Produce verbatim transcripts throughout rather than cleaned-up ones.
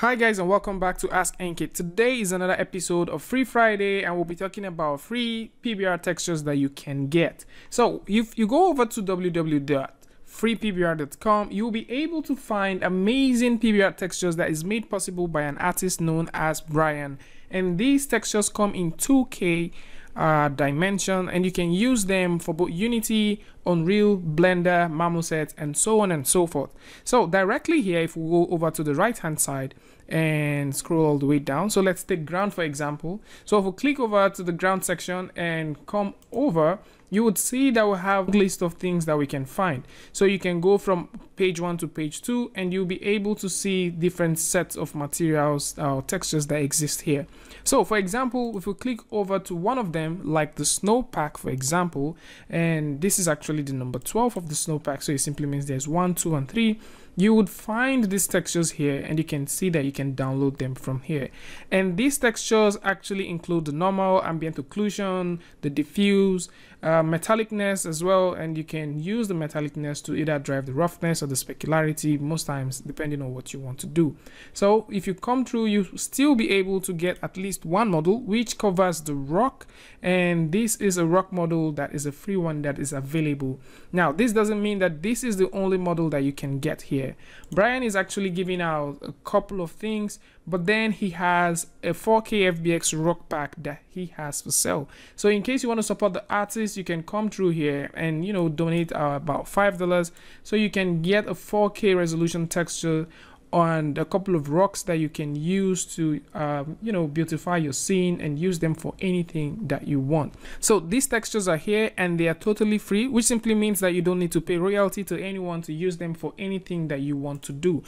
Hi guys, and welcome back to ask N K. Today is another episode of Free Friday, and we'll be talking about free P B R textures that you can get. So if you go over to w w w dot free P B R dot com, you'll be able to find amazing P B R textures that is made possible by an artist known as Brian. And these textures come in two K uh, dimension, and you can use them for both Unity, Unreal, Blender, Marmoset, and so on and so forth. So directly here, if we go over to the right hand side and scroll all the way down, so let's take ground for example. So if we click over to the ground section and come over, you would see that we have a list of things that we can find. So you can go from page one to page two, and you'll be able to see different sets of materials or textures that exist here. So for example, if we click over to one of them, like the snowpack for example, and this is actually the number twelve of the snowpack, so it simply means there's one, two, and three. You would find these textures here, and you can see that you can download them from here. And these textures actually include the normal, ambient occlusion, the diffuse, uh, metallicness as well, and you can use the metallicness to either drive the roughness or the specularity, most times depending on what you want to do. So if you come through, you still be able to get at least one model which covers the rock, and this is a rock model that is a free one that is available. Now this doesn't mean that this is the only model that you can get here. Brian is actually giving out a couple of things, but then he has a four K F B X rock pack that he has for sale. So in case you want to support the artist, you can come through here and, you know, donate uh, about five dollars, so you can get a four K resolution texture on a couple of rocks that you can use to um, you know, beautify your scene and use them for anything that you want. So these textures are here, and they are totally free, which simply means that you don't need to pay royalty to anyone to use them for anything that you want to do.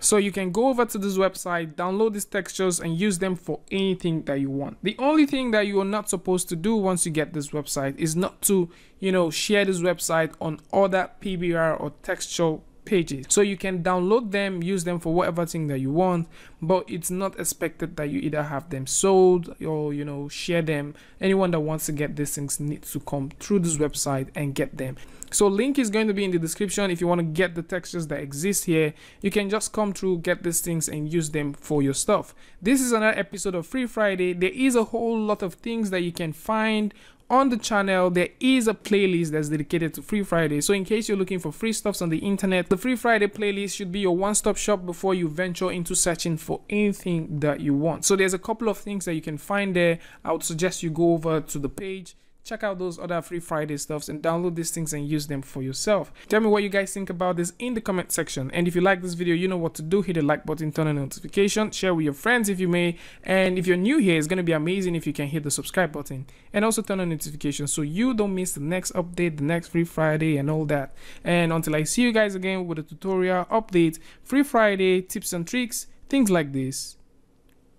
So you can go over to this website, download these textures, and use them for anything that you want. The only thing that you are not supposed to do once you get this website is not to, you know, share this website on other P B R or texture pages. So you can download them, use them for whatever thing that you want, but it's not expected that you either have them sold or, you know, share them. Anyone that wants to get these things needs to come through this website and get them. So link is going to be in the description. If you want to get the textures that exist here, you can just come through, get these things, and use them for your stuff. This is another episode of Free Friday. There is a whole lot of things that you can find on the channel. There is a playlist that's dedicated to Free Friday, so in case you're looking for free stuffs on the internet, the Free Friday playlist should be your one-stop shop before you venture into searching for anything that you want. So there's a couple of things that you can find there. I would suggest you go over to the page, check out those other Free Friday stuffs, and download these things and use them for yourself. Tell me what you guys think about this in the comment section. And if you like this video, you know what to do. Hit the like button, turn on notification, share with your friends if you may. And if you're new here, it's going to be amazing if you can hit the subscribe button and also turn on notifications so you don't miss the next update, the next Free Friday, and all that. And until I see you guys again with a tutorial, update, Free Friday, tips and tricks, things like this.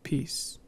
Peace.